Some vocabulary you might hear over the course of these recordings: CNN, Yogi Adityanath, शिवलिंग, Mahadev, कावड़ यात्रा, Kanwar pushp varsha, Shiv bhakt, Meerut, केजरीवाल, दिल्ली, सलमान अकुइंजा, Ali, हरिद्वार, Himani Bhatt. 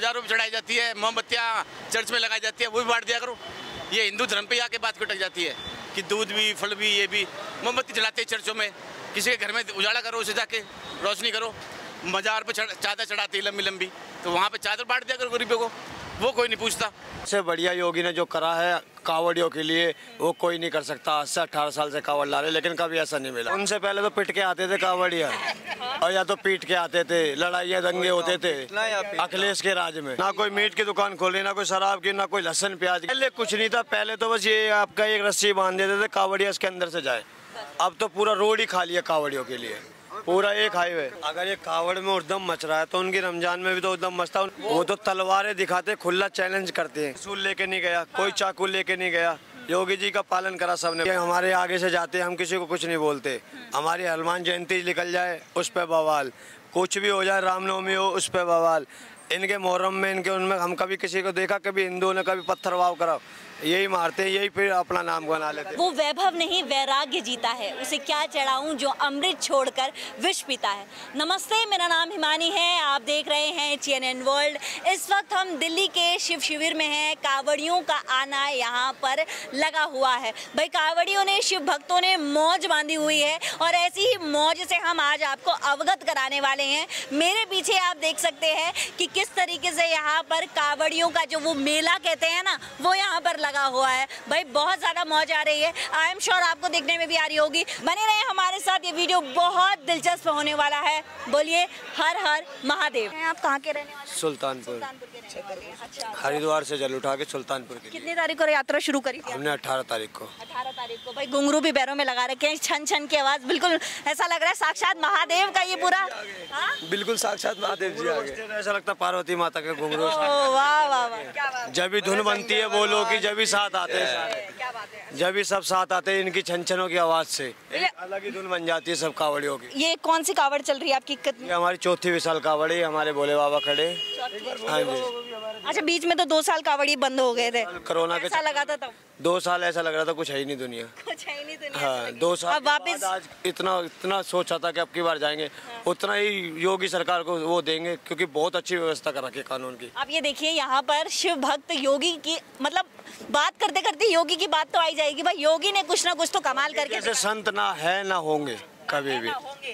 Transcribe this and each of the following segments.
हजारों में चढ़ाई जाती है, मोमबत्तियाँ चर्च में लगाई जाती है, वो भी बांट दिया करो। ये हिंदू धर्म पे आके बात कटक जाती है कि दूध भी फल भी ये भी मोमबत्ती जलाते हैं चर्चों में, किसी के घर में उजाला करो, उसे जाके रोशनी करो। मज़ार पे चादर चढ़ाती है लंबी लंबी, तो वहाँ पे चादर बांट दिया करो गरीबों को, वो कोई नहीं पूछता। सबसे बढ़िया योगी ने जो करा है कावड़ियों के लिए वो कोई नहीं कर सकता। 18 साल से कावड़ ला रहे लेकिन कभी ऐसा नहीं मिला। उनसे पहले तो पिट के आते थे कावड़िया, और या तो पीट के आते थे, लड़ाइयाँ दंगे होते थे अखिलेश के राज में। ना कोई मीट की दुकान खोली, ना कोई शराब की, ना कोई लहसन प्याज, पहले कुछ नहीं था। पहले तो बस ये आपका एक रस्सी बांध देते थे कावड़िया, इसके अंदर से जाए। अब तो पूरा रोड ही खाली है कावड़ियों के लिए, पूरा एक हाईवे। अगर ये कावड़ में उद्दम मच रहा है तो उनकी रमजान में भी तो उद्दम मचता। वो तो तलवारें दिखाते, खुला चैलेंज करते हैं। सूल लेके नहीं गया कोई, चाकू लेके नहीं गया। योगी जी का पालन करा सबने। हमारे आगे से जाते हम किसी को कुछ नहीं बोलते। हमारी हनुमान जयंती निकल जाए उस पर बवाल, कुछ भी हो जाए, रामनवमी हो उस पर बवाल, इनके मोहर्रम में इनके उनमें हम कभी किसी को देखा, कभी हिंदुओं ने कभी पत्थरवाव करा, यही मारते हैं, यही फिर अपना नाम बना लेते हैं। वो वैभव नहीं वैराग्य जीता है, उसे क्या चढ़ाऊं जो अमृत छोड़कर विष पीता है। नमस्ते, मेरा नाम हिमानी है, आप देख रहे हैं CNN वर्ल्ड। इस वक्त हम दिल्ली के शिव शिविर में हैं। कावड़ियों का आना यहाँ पर लगा हुआ है। भाई कावड़ियों ने, शिव भक्तों ने मौज बांधी हुई है और ऐसी ही मौज से हम आज आपको अवगत कराने वाले हैं। मेरे पीछे आप देख सकते हैं कि किस तरीके से यहाँ पर कावड़ियों का जो वो मेला कहते हैं ना, वो यहाँ पर लगा हुआ है। भाई बहुत ज़्यादा मौज आ रही है, आई एम श्योर आपको देखने में भी आ रही होगी। बने रहे हमारे साथ, ये वीडियो बहुत दिलचस्प होने वाला है। बोलिए हर हर महादेव। आप कहाँ के रहने वाले? सुल्तानपुर। अच्छा, हरिद्वार से जल उठा के सुल्तानपुर के। कितनी तारीख को यात्रा शुरू करी थी हमने? 18 तारीख को। 18 तारीख को। भाई घुंगरू भी पैरों में लगा रखे हैं, छन छन की आवाज़, बिल्कुल ऐसा लग रहा है साक्षात महादेव का ये पूरा, बिल्कुल साक्षात महादेव जी आ गए। ऐसा लगता है पार्वती माता के घुंगरू। वाह वाह। जब भी धुन बनती है वो लोग की, जब भी साथ आते हैं, जब भी सब साथ आते हैं, इनकी छनछनों की आवाज़ से अलग ही धुन बन जाती है सब कावड़ियों की। ये कौन सी कावड़ चल रही है आपकी? ये हमारी चौथी विशाल कावड़ी, हमारे भोले बाबा खड़े। हाँ जी। अच्छा, बीच में तो 2 साल कावड़ी बंद हो गए थे कोरोना के, ऐसा लगा था तब। 2 साल ऐसा लग रहा था कुछ है ही नहीं दुनिया, कुछ है ही नहीं दुनिया। हाँ, 2 साल वापस। आज इतना सोचा था कि अब की बार जाएंगे, उतना ही योगी सरकार को वो देंगे क्योंकि बहुत अच्छी व्यवस्था कर रखी है कानून की। आप ये देखिए यहाँ पर शिव भक्त योगी की, मतलब बात करते करते योगी की बात तो आई जाएगी। भाई योगी ने कुछ ना कुछ तो कमाल करके, जैसे संत ना है ना होंगे कभी भी।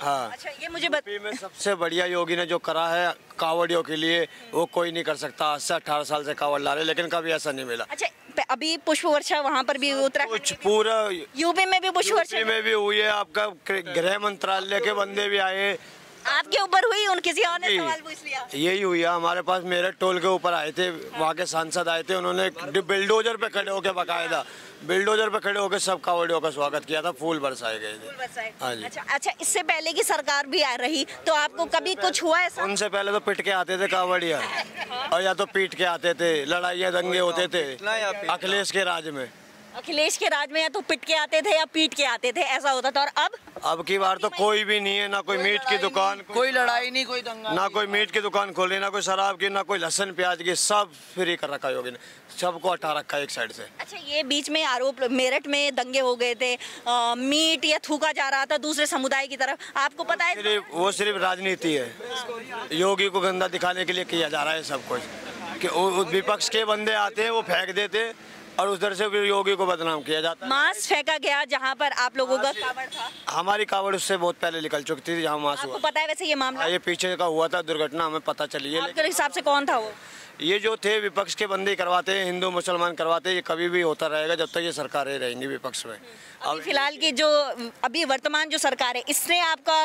हाँ। अच्छा, ये मुझे में सबसे बढ़िया योगी ने जो करा है कावड़ियों के लिए वो कोई नहीं कर सकता। 18 साल से कावड़ ला रहे लेकिन कभी ऐसा नहीं मिला। अच्छा, अभी पुष्प वर्षा वहाँ पर भी, उत्तराखंड पूरा यूपी में भी पुष्प वर्षा में भी हुई है। आपका गृह मंत्रालय के बंदे भी आए, आपके ऊपर हुई, उन किसी और ने सवाल पूछ लिया। यही हुई है हमारे पास, मेरे टोल के ऊपर आए थे वहाँ के सांसद आए थे, उन्होंने बिल्डोजर पे खड़े होकर, बाकायदा बिल्डोजर पे खड़े होकर सब कावड़ियों का स्वागत किया था, फूल बरसाए गए थे। हाँ जी। अच्छा, इससे पहले की सरकार भी आ रही तो आपको कभी कुछ हुआ है? उनसे पहले तो पिट के आते थे कावड़िया, और या तो पीट के आते थे, लड़ाइयाँ दंगे होते थे अखिलेश के राज में। अखिलेश के राज में या तो पिट के आते थे या पीट के आते थे, ऐसा होता था। और अब की बार तो कोई भी नहीं है, ना कोई मीट की दुकान, कोई लड़ाई नहीं, कोई दंगा, ना कोई मीट की दुकान खोली, ना कोई शराब की, ना कोई लहसन प्याज की, सब फ्री कर रखा योगी ने, सबको हटा रखा एक साइड से। अच्छा, ये बीच में आरोप मेरठ में दंगे हो गए थे, मीट या थूका जा रहा था दूसरे समुदाय की तरफ, आपको पता है? वो सिर्फ राजनीति है, योगी को गंदा दिखाने के लिए किया जा रहा है सब कुछ, कि विपक्ष के बंदे आते हैं वो फेंक देते और उधर से फिर योगी को बदनाम किया जाता है। मांस फेंका गया जहाँ पर आप लोगों का कावड़ था। हमारी कावड़ उससे बहुत पहले निकल चुकी थी जहाँ मांस हुआ। आपको पता है वैसे ये मामला? ये पीछे का हुआ था दुर्घटना, हमें पता चली है। आपके हिसाब से कौन था वो? ये जो थे विपक्ष के बंदे करवाते हैं, हिंदू मुसलमान करवाते हैं, ये कभी भी होता रहेगा जब तक ये सरकारें रहेंगी विपक्ष में। अभी फिलहाल की जो अभी वर्तमान जो सरकार है, इसने आपका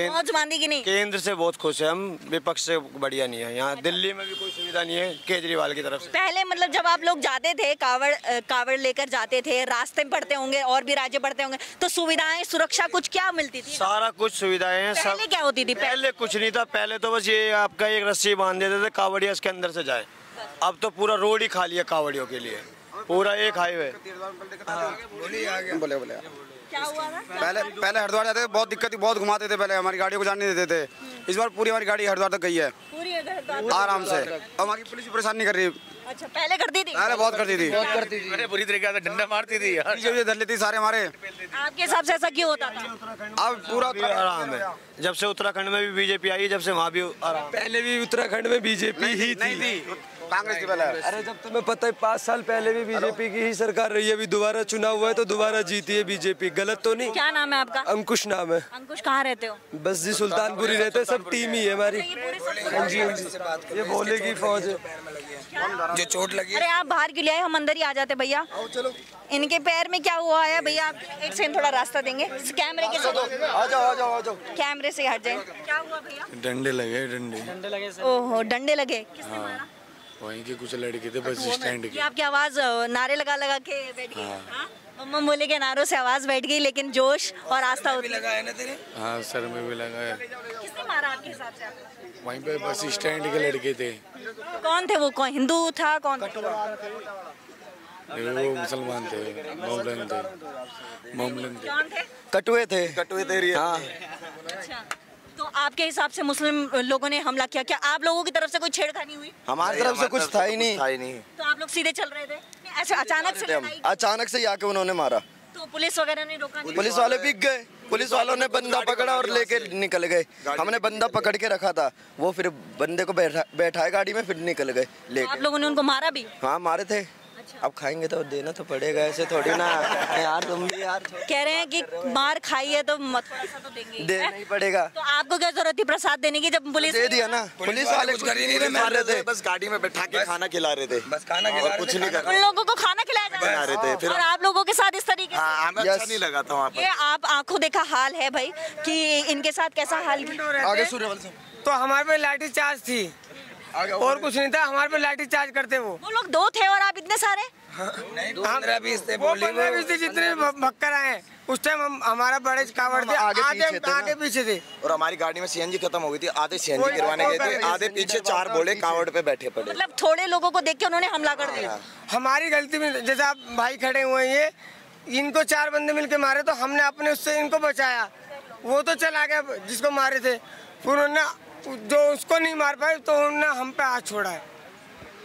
मौज बांधी की नहीं? केंद्र से बहुत खुश है हम, विपक्ष से बढ़िया नहीं है यहाँ। अच्छा। दिल्ली में भी कोई सुविधा नहीं है केजरीवाल की तरफ से। पहले मतलब जब आप लोग जाते थे कावड़ लेकर जाते थे, रास्ते में पढ़ते होंगे और भी राज्य पढ़ते होंगे, तो सुविधाएं सुरक्षा कुछ क्या मिलती थी? सारा कुछ सुविधाएं हैं। पहले क्या होती थी? पहले कुछ नहीं था, पहले तो बस ये आपका एक रस्सी बांध देते थे कावड़िया, इसके अंदर से जाए। अब तो पूरा रोड ही खाली है कावड़ियों के लिए, पूरा एक हाईवे। क्या हुआ था? पहले हरिद्वार जाते थे, बहुत दिक्कत थी, बहुत घुमाते थे, पहले हमारी गाड़ियों को जाने नहीं देते थे। इस बार पूरी हमारी गाड़ी हरिद्वार तक गई है, पूरी आराम से, और हमारी पुलिस परेशान नहीं कर रही। अच्छा, पहले करती थी? पहले बहुत करती थी, बहुत करती थी, बुरी तरीके से डंडा मारती थी, धर लेती सारे हमारे। आपके हिसाब से ऐसा क्यों होता था? अब पूरा आराम है, जब से उत्तराखंड में भी बीजेपी आई है, जब से वहाँ भी आराम। पहले भी उत्तराखंड में बीजेपी ही थी, कांग्रेस की वाला। अरे जब तुम्हें पता है 5 साल पहले भी बीजेपी की ही सरकार रही है, अभी दोबारा चुनाव हुआ है तो दोबारा जीती है बीजेपी, गलत तो नहीं। क्या नाम है आपका? अंकुश नाम है। अंकुश कहाँ रहते हो? बस जी सुल्तानपुरी रहते हैं, सब टीम ही है हमारी। ये भोले की फौज है जो चोट लगी। अरे आप बाहर क्यों ले आए, हम अंदर ही आ जाते भैया। इनके पैर में क्या हुआ है भैया? आप एक सेकंड थोड़ा रास्ता देंगे, कैमरे के साथ, कैमरे से हट जाए। क्या हुआ भैया? डंडे लगे, डंडे लगे। ओहो, डंडे लगे। किसने मारा? वहीं के कुछ लड़के थे बस स्टैंड के। आपकी आवाज नारे लगा लगा के बैठ गई? मम्मा बोले के नारों से आवाज बैठ गई, लेकिन जोश और आस्था होती है ना तेरे। हाँ, सर में भी लगा है। किसने मारा आपके हिसाब से? आप वहीं पे बस स्टैंड के लड़के थे। कौन थे वो? कौन हिंदू था, कौन वो मुसलमान थे, मोमलन थे, कटुए थे, कटुए थे। हाँ, तो आपके हिसाब से मुस्लिम लोगों ने हमला किया क्या? आप लोगों की तरफ से कोई छेड़खानी हुई? हमारी तरफ से कुछ था ही नहीं। तो आप लोग सीधे चल रहे थे? ऐसे अचानक से आके उन्होंने मारा, तो पुलिस वगैरह ने रोका? पुलिस वाले बिक गए, पुलिस वालों ने बंदा पकड़ा और लेके निकल गए। हमने बंदा पकड़ के रखा था, वो फिर बंदे को बैठाए गाड़ी में, फिर निकल गए लेके। आप लोगों ने उनको मारा भी? हाँ, मारे थे। अब खाएंगे तो देना तो पड़ेगा, ऐसे थोड़ी ना यार। तुम भी यार कह रहे हैं कि मार खाई है तो मत तो देंगे, देना ही पड़ेगा। तो आपको क्या जरूरत थी प्रसाद देने की जब पुलिस दे दिया ना? पुलिस वाले कुछ कर ही नहीं रहे, मार रहे थे, बस गाड़ी में बैठा के खाना खिला रहे थे, बस खाना खिला, कुछ नहीं कर। उन लोगों को खाना खिलाया जा रहे थे, और आप लोगों के साथ इस तरीके से नहीं लगा था वहाँ पर। आप आंखों देखा हाल है भाई कि इनके साथ कैसा हाल। तो हमारे पे लाठी चार्ज थी और कुछ नहीं था, हमारे पे लाठी चार्ज करते। वो लोग 2 थे और आप इतने सारे? नहीं, 15-20 थे, 15-20 थे, जितने भक्कर आए। उस टाइम हम हमारा बड़े कावड़ थे, आगे पीछे थे, और हमारी गाड़ी में सीएनजी खत्म हो गई थी, आधे सीएनजी गिरवाने गए थे, आधे पीछे 4 बोले कावड़ पे बैठे पड़े। मतलब थोड़े लोगों को देख के उन्होंने हमला कर दिया। हमारी गलती में, जैसे आप भाई खड़े हुए हैं, इनको 4 बंदे मिलके मारे, तो हमने अपने उससे इनको बचाया, वो तो चला गया जिसको मारे थे, फिर उन्होंने जो उसको नहीं मार पाए तो उन्होंने हम पे हाथ छोड़ा है।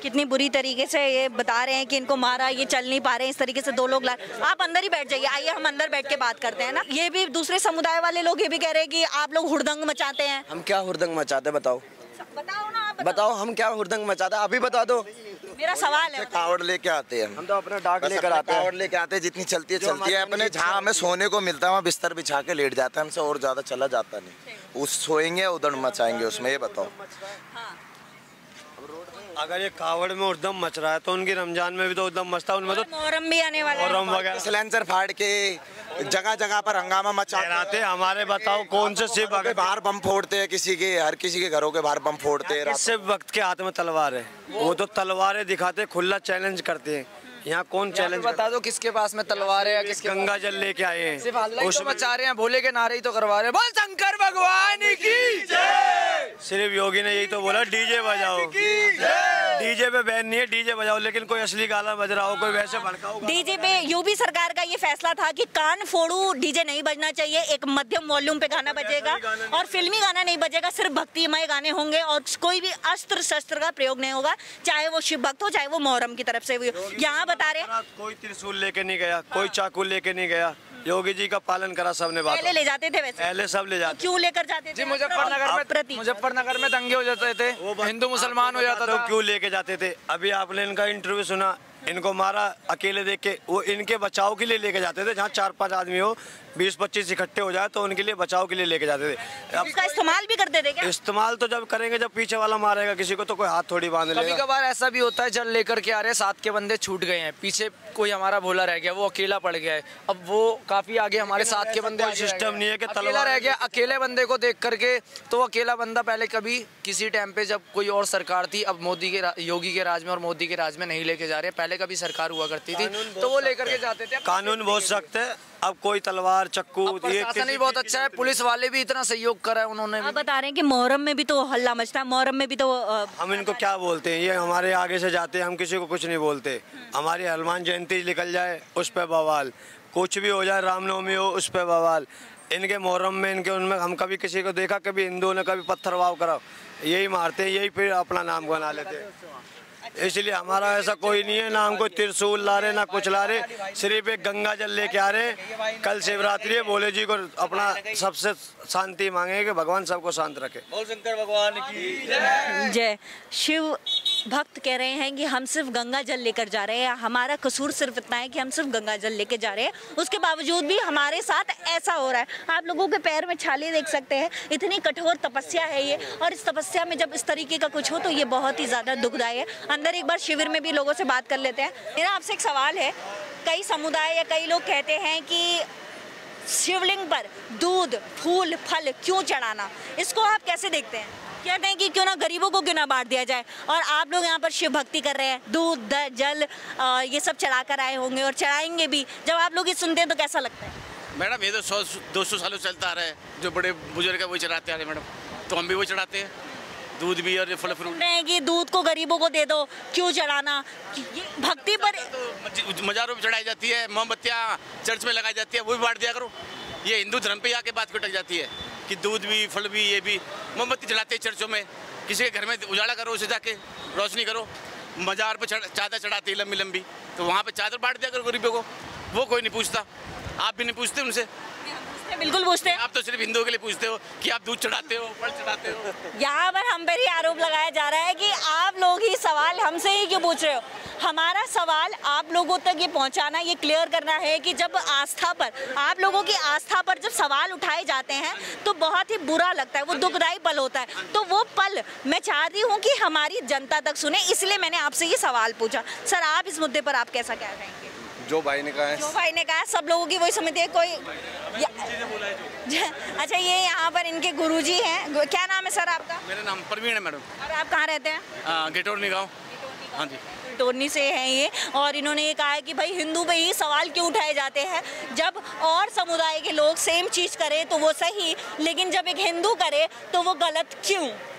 कितनी बुरी तरीके से ये बता रहे हैं कि इनको मारा, ये चल नहीं पा रहे हैं, इस तरीके से 2 लोग ला। आप अंदर ही बैठ जाइए, आइए हम अंदर बैठ के बात करते हैं ना। ये भी दूसरे समुदाय वाले लोग ये भी कह रहे हैं कि आप लोग हुड़दंग मचाते हैं। हम क्या हुड़दंग मचाते हैं? बताओ, बताओ ना, आप बताओ हम क्या हुड़दंग मचाते हैं, अभी बता दो। मेरा सवाल है, कावड़ लेके आते हैं हम, तो अपना डाक लेकर आते हैं, कावड़ लेके आते हैं, जितनी चलती है चलती है अपने। जहाँ हमें सोने को मिलता है वहाँ बिस्तर बिछा के लेट जाता है, हमसे और ज्यादा चला जाता नहीं। उस सोएंगे उधर मचाएंगे उसमें, ये बताओ। अगर ये कावड़ में उधम मच रहा है तो उनकी रमजान में भी तो उधम मचता है, उनमें तो मोहर्रम भी आने वाला है, मोहर्रम वगैरह। सिलेंसर फाड़ के जगह जगह पर हंगामा मचाते हैं हमारे। बताओ कौन से सिर्फ बाहर बम फोड़ते हैं, किसी के, हर किसी के घरों के बाहर बम फोड़ते हैं। सिर्फ वक्त के हाथ में तलवार है, वो तो तलवारें दिखाते, खुला चैलेंज करते हैं। यहाँ कौन चैलेंज? बता दो किसके पास में तलवार है, किसके गंगा जल लेके आए हैं, सिर्फ हल्ला तो मचा रहे हैं, भोले के नारे ही तो करवा रहे हैं, बोल शंकर भगवान की जय। सिर्फ योगी ने यही तो बोला, डीजे बजाओ, डीजे पे बैन नहीं है, डीजे बजाओ, लेकिन कोई असली गाला बज रहा हो, कोई वैसे भड़का हो डीजे पे। यूपी सरकार का ये फैसला था कि कान फोड़ू डीजे नहीं बजना चाहिए, एक मध्यम वॉल्यूम पे गाना बजेगा और फिल्मी गाना नहीं बजेगा, सिर्फ भक्तिमय गाने होंगे और कोई भी अस्त्र शस्त्र का प्रयोग नहीं होगा, चाहे वो शिव भक्त हो चाहे वो मोहर्रम की तरफ से भी। यहाँ बता रहे कोई त्रिशूल लेके नहीं गया, कोई चाकू लेके नहीं गया, योगी जी का पालन करा सबने। बात पहले ले जाते थे, वैसे पहले सब ले जाते, क्यों लेकर जाते थे? मुजफ्फरनगर में दंगे हो जाते थे, हिंदू मुसलमान हो जाता था, क्यों लेके जाते थे? अभी आपने इनका इंटरव्यू सुना, इनको मारा अकेले देख के, वो इनके बचाव के लिए लेके जाते थे, जहाँ 4-5 आदमी हो, 20-25 इकट्ठे हो जाए तो उनके लिए बचाव के लिए लेके जाते थे। अब इसका इस्तेमाल भी करते थे क्या? इस्तेमाल तो जब करेंगे जब पीछे वाला मारेगा किसी को, तो कोई हाथ थोड़ी बांध लेगा। कभी कभार ऐसा भी होता है, जल लेकर के आ रहे, 7 के बंदे छूट गए हैं, पीछे कोई हमारा भोला रह गया, वो अकेला पड़ गया है, अब वो काफी आगे हमारे 7 के बंदे, सिस्टम नहीं है कि तलवार रह गया अकेले बंदे को देख करके। तो अकेला बंदा पहले कभी किसी टाइम पे, जब कोई और सरकार थी, अब मोदी के, योगी के राज में और मोदी के राज में नहीं लेके जा रहे, पहले कभी सरकार हुआ करती थी तो वो लेकर के जाते थे। कानून बहुत सख्त है, अब कोई तलवार चाकू, प्रशासन ही बहुत अच्छा है, पुलिस वाले भी इतना सहयोग करा है उन्होंने। आप बता रहे हैं कि मोहर्रम में भी तो हल्ला मचता है, मोहर्रम में भी तो हम इनको क्या बोलते हैं, ये हमारे आगे से जाते हैं, हम किसी को कुछ नहीं बोलते। हमारी हनुमान जयंती निकल जाए उस पर बवाल, कुछ भी हो जाए, रामनवमी हो उस पर बवाल, इनके मुहर्रम में इनके उनमें हम कभी किसी को देखा, कभी हिंदुओं ने कभी पत्थरवाव करा, यही मारते हैं, यही फिर अपना नाम बना लेते हैं। इसलिए हमारा ऐसा कोई नहीं है, ना हमको त्रिशूल ला रहे ना कुछ ला रहे, सिर्फ एक गंगा जल लेके आ रहे। कल शिवरात्रि है, भोले जी को अपना सबसे शांति मांगे कि भगवान सबको शांत रखे। बोल शंकर भगवान की जय। शिव भक्त कह रहे हैं कि हम सिर्फ गंगा जल लेकर जा रहे हैं, हमारा कसूर सिर्फ इतना है कि हम सिर्फ गंगा जल लेकर जा रहे हैं, उसके बावजूद भी हमारे साथ ऐसा हो रहा है। आप लोगों के पैर में छाले देख सकते हैं, इतनी कठोर तपस्या है ये, और इस तपस्या में जब इस तरीके का कुछ हो तो ये बहुत ही ज़्यादा दुखदायी है। अंदर एक बार शिविर में भी लोगों से बात कर लेते हैं। मेरा आपसे एक सवाल है, कई समुदाय या कई लोग कहते हैं कि शिवलिंग पर दूध फूल फल क्यों चढ़ाना, इसको आप कैसे देखते हैं? कहते हैं कि क्यों ना गरीबों को क्यों ना बांट दिया जाए, और आप लोग यहाँ पर शिव भक्ति कर रहे हैं, दूध जल ये सब चढ़ा कर आए होंगे और चढ़ाएंगे भी। जब आप लोग ये सुनते हैं तो कैसा लगता है? मैडम ये तो 100-200 सालों से चलता आ रहा है, जो बड़े बुजुर्ग है वही चढ़ाते आ रहे हैं मैडम, तो हम भी वही चढ़ाते हैं, दूध भी और फल फ्रूट। नहीं कि दूध को गरीबों को दे दो, क्यों चढ़ाना, भक्ति पर तो मज़ारों में चढ़ाई जाती है, मोमबत्तियाँ चर्च में लगाई जाती है, वो भी बांट दिया करो। ये हिंदू धर्म पे आके बात कटक जाती है कि दूध भी फल भी ये भी, मोमबत्ती जलाते हैं चर्चों में, किसी के घर में उजाला करो, उसे जाके रोशनी करो। मज़ार पे चादर चढ़ाती है लंबी लंबी, तो वहाँ पे चादर बांट दिया करो गरीबों को, वो कोई नहीं पूछता। आप भी नहीं पूछते उनसे? बिल्कुल पूछते हैं। आप तो सिर्फ हिंदुओं के लिए पूछते हो कि आप दूध चढ़ाते हो, फल चढ़ाते हो। यहाँ पर हम पर ही आरोप लगाया जा रहा है कि आप लोग ही सवाल हमसे ही क्यों पूछ रहे हो। हमारा सवाल आप लोगों तक ये पहुँचाना, ये क्लियर करना है कि जब आस्था पर, आप लोगों की आस्था पर जब सवाल उठाए जाते हैं तो बहुत ही बुरा लगता है, वो दुखदायी पल होता है। तो वो पल मैं चाहती हूँ कि हमारी जनता तक सुने, इसलिए मैंने आपसे ये सवाल पूछा। सर आप इस मुद्दे पर आप कैसा कह रहे हैं? जो भाई ने कहा है सब लोगों की वही समिति है, कोई अच्छा ये यहाँ पर इनके गुरुजी हैं, क्या नाम है सर आपका? मेरा नाम प्रवीण है मैडम। और आप कहाँ रहते हैं? गेटोरनी गाँव। हाँ जी, टोनी से हैं ये, और इन्होंने ये कहा है कि भाई हिंदू पे ही सवाल क्यों उठाए जाते हैं, जब और समुदाय के लोग सेम चीज़ करें तो वो सही, लेकिन जब एक हिंदू करे तो वो गलत क्यों?